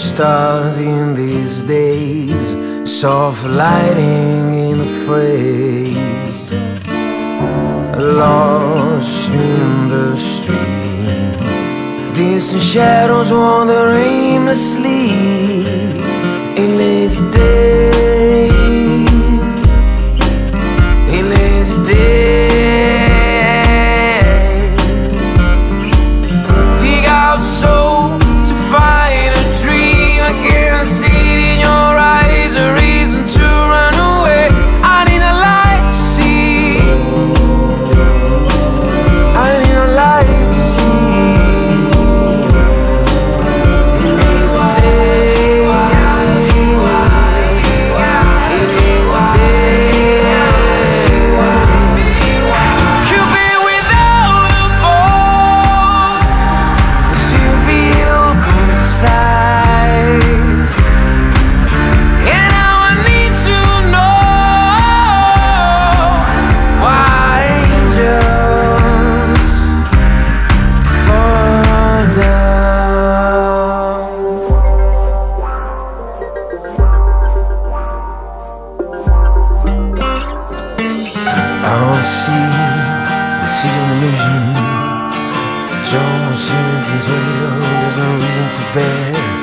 starting these days, soft lighting in the face. Lost in the street, distant shadows wander aimlessly in lazy day. In lazy day. I see an illusion. Jones, Simmons, and Whale, there's no reason to bear.